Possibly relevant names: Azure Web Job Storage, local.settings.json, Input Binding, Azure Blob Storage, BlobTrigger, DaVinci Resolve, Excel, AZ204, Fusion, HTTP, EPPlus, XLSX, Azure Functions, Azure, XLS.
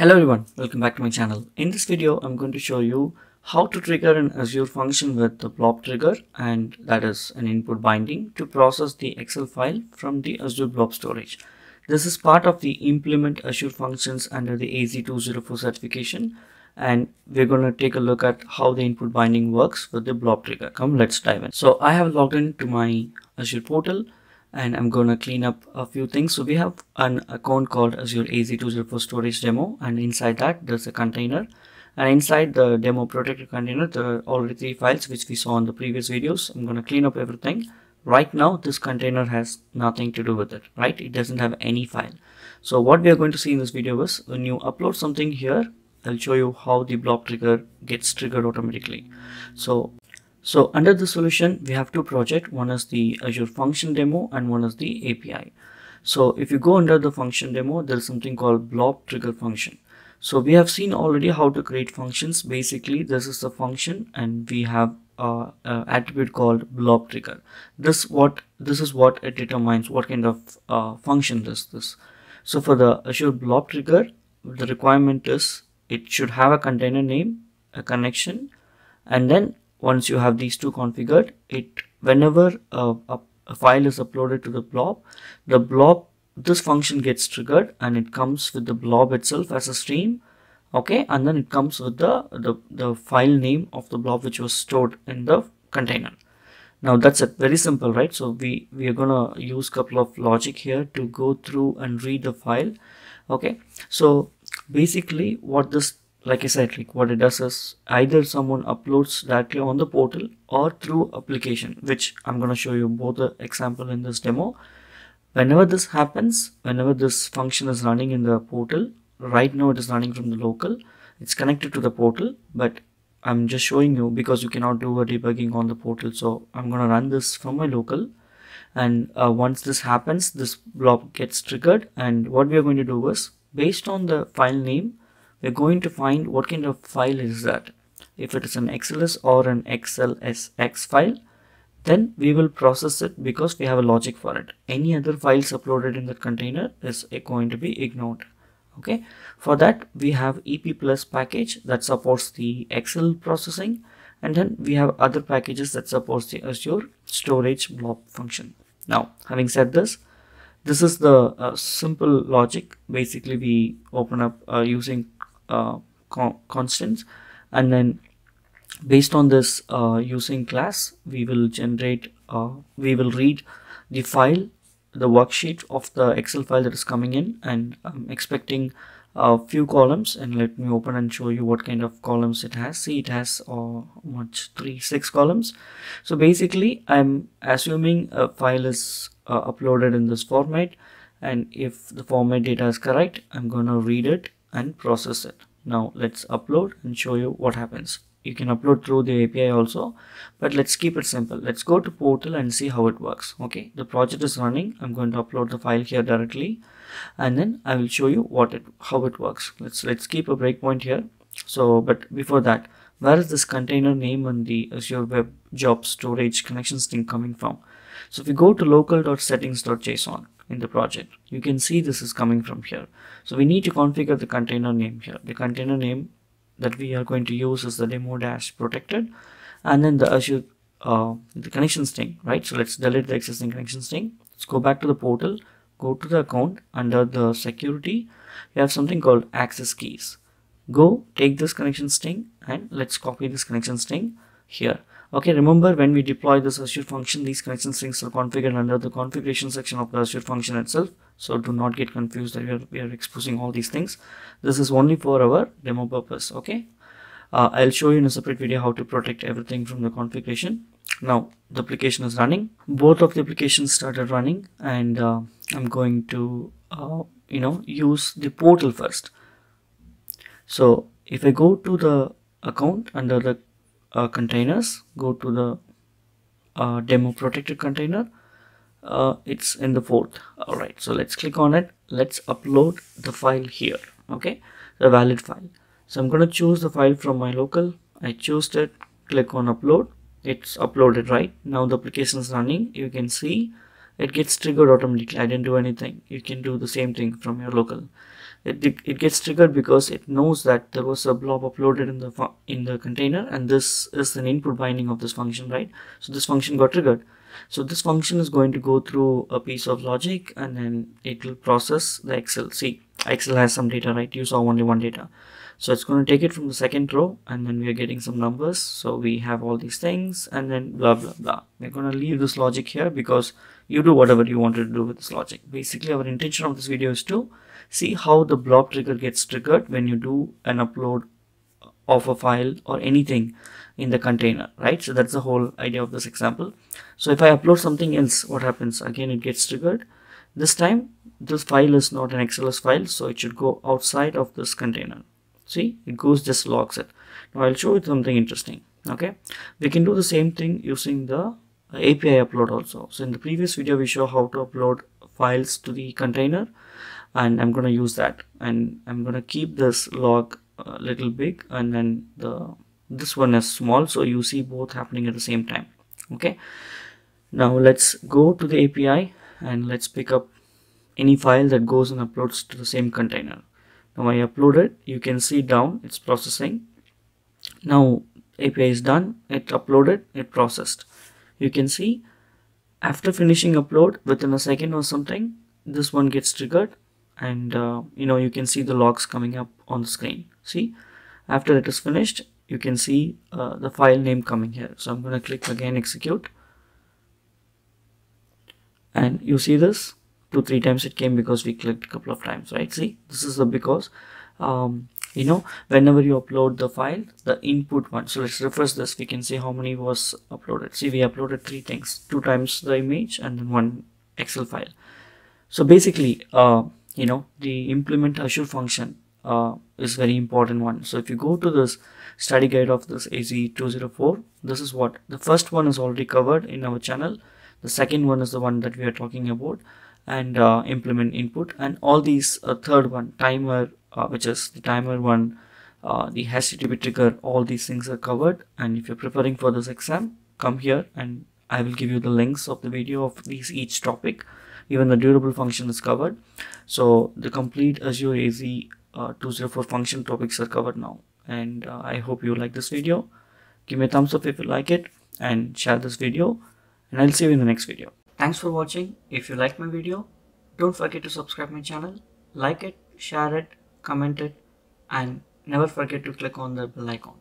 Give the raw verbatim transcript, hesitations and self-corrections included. Hello everyone, welcome back to my channel. In this video, I'm going to show you how to trigger an Azure function with the blob trigger, and that is an input binding to process the Excel file from the Azure Blob Storage. This is part of the implement Azure functions under the A Z two oh four certification, and we're going to take a look at how the input binding works with the blob trigger. Come, let's dive in. So I have logged into my Azure portal, and I'm going to clean up a few things. So we have an account called Azure A Z two oh four Storage Demo, and inside that there's a container, and inside the demo protected container there are already three files which we saw in the previous videos. I'm going to clean up everything. Right now this container has nothing to do with it, right? It doesn't have any file. So what we are going to see in this video is when you upload something here, I'll show you how the blob trigger gets triggered automatically. So So under the solution, we have two projects. One is the Azure function demo and one is the A P I. So if you go under the function demo, there's something called blob trigger function. So we have seen already how to create functions. Basically, this is the function and we have uh, uh, attribute called blob trigger. This, what, this is what it determines what kind of uh, function is this. So for the Azure blob trigger, the requirement is it should have a container name, a connection, and then once you have these two configured, it whenever a, a, a file is uploaded to the blob, the blob, this function gets triggered and it comes with the blob itself as a stream, okay? And then it comes with the, the, the file name of the blob which was stored in the container. Now that's it, very simple, right? So we, we are gonna use a couple of logic here to go through and read the file, okay? So basically what this Like I said, like what it does is either someone uploads directly on the portal or through application, which I'm going to show you both the example in this demo. Whenever this happens, whenever this function is running in the portal, right now it is running from the local, it's connected to the portal, but I'm just showing you because you cannot do a debugging on the portal. So I'm going to run this from my local. And uh, once this happens, this blob gets triggered. And what we are going to do is based on the file name, we're going to find what kind of file is that. If it is an X L S or an X L S X file, then we will process it because we have a logic for it. Any other files uploaded in that container is going to be ignored. Okay. For that, we have EPPlus package that supports the Excel processing, and then we have other packages that supports the Azure storage blob function. Now, having said this, this is the uh, simple logic. Basically, we open up uh, using Uh, constants, and then based on this uh, using class, we will generate uh, we will read the file, the worksheet of the Excel file that is coming in, and I'm expecting a few columns. And let me open and show you what kind of columns it has. See, it has uh, much three six columns. So basically I'm assuming a file is uh, uploaded in this format, and if the format data is correct, I'm gonna read it and process it. Now let's upload and show you what happens. You can upload through the A P I also, but let's keep it simple. Let's go to portal and see how it works. Okay, the project is running. I'm going to upload the file here directly, and then I will show you what it how it works. Let's let's keep a breakpoint here. So, but before that, where is this container name and the Azure Web Job Storage connections thing coming from? So if you go to local dot settings dot json in the project, you can see this is coming from here. So we need to configure the container name here. The container name that we are going to use is the demo dash protected, and then the Azure uh, the connections thing, right? So let's delete the existing connections thing. Let's go back to the portal, go to the account. Under the security, you have something called access keys. Go take this connections thing and let's copy this connections thing here. Okay, remember when we deploy this Azure function, these connection strings are configured under the configuration section of the Azure function itself. So do not get confused that we are, we are exposing all these things. This is only for our demo purpose, okay? Uh, I'll show you in a separate video how to protect everything from the configuration. Now, the application is running. Both of the applications started running, and uh, I'm going to, uh, you know, use the portal first. So if I go to the account under the Uh, containers, go to the uh, demo protected container, uh, it's in the fourth. All right, so let's click on it. Let's upload the file here, okay, the valid file. So I'm going to choose the file from my local. I chose it, click on upload. It's uploaded. Right now the application is running. You can see it gets triggered automatically. I didn't do anything. You can do the same thing from your local. it, it gets triggered because it knows that there was a blob uploaded in the in the container, and this is an input binding of this function, right? So this function got triggered. So this function is going to go through a piece of logic, and then it will process the Excel. See, Excel has some data, right? You saw only one data. So it's going to take it from the second row, and then we are getting some numbers. So we have all these things, and then blah, blah, blah. We're going to leave this logic here because you do whatever you wanted to do with this logic. Basically, our intention of this video is to see how the blob trigger gets triggered when you do an upload of a file or anything in the container, right? So that's the whole idea of this example. So if I upload something else, what happens? Again, it gets triggered. This time, this file is not an X L S file, so it should go outside of this container. See, it goes, just logs it. Now I'll show you something interesting. Okay, we can do the same thing using the A P I upload also. So in the previous video, we show how to upload files to the container, and I'm going to use that, and I'm going to keep this log a little big, and then the this one is small, so you see both happening at the same time. Okay, now let's go to the A P I and let's pick up any file that goes and uploads to the same container. Now I upload it, you can see down it's processing. Now A P I is done, it uploaded, it processed. You can see after finishing upload, within a second or something, this one gets triggered, and uh, you know, you can see the logs coming up on the screen. See, after it is finished, you can see uh, the file name coming here. So I'm going to click again execute, and you see this two three times it came because we clicked a couple of times, right? See, this is the because um, you know, whenever you upload the file, the input one. So let's refresh this. We can see how many was uploaded. See, we uploaded three things, two times the image and then one Excel file. So basically, uh, you know, the implement Azure function uh, is very important one. So if you go to this study guide of this A Z two oh four, this is what the first one is already covered in our channel. The second one is the one that we are talking about, and uh, implement input, and all these uh, third one timer, uh, which is the timer one, uh, the H T T P trigger, all these things are covered. And if you're preparing for this exam, come here and I will give you the links of the video of these each topic. Even the durable function is covered. So the complete Azure A Z two oh four function topics are covered now. And uh, I hope you like this video. Give me a thumbs up if you like it, and share this video, and I'll see you in the next video. Thanks for watching. If you like my video, don't forget to subscribe my channel, like it, share it, comment it, and never forget to click on the bell icon.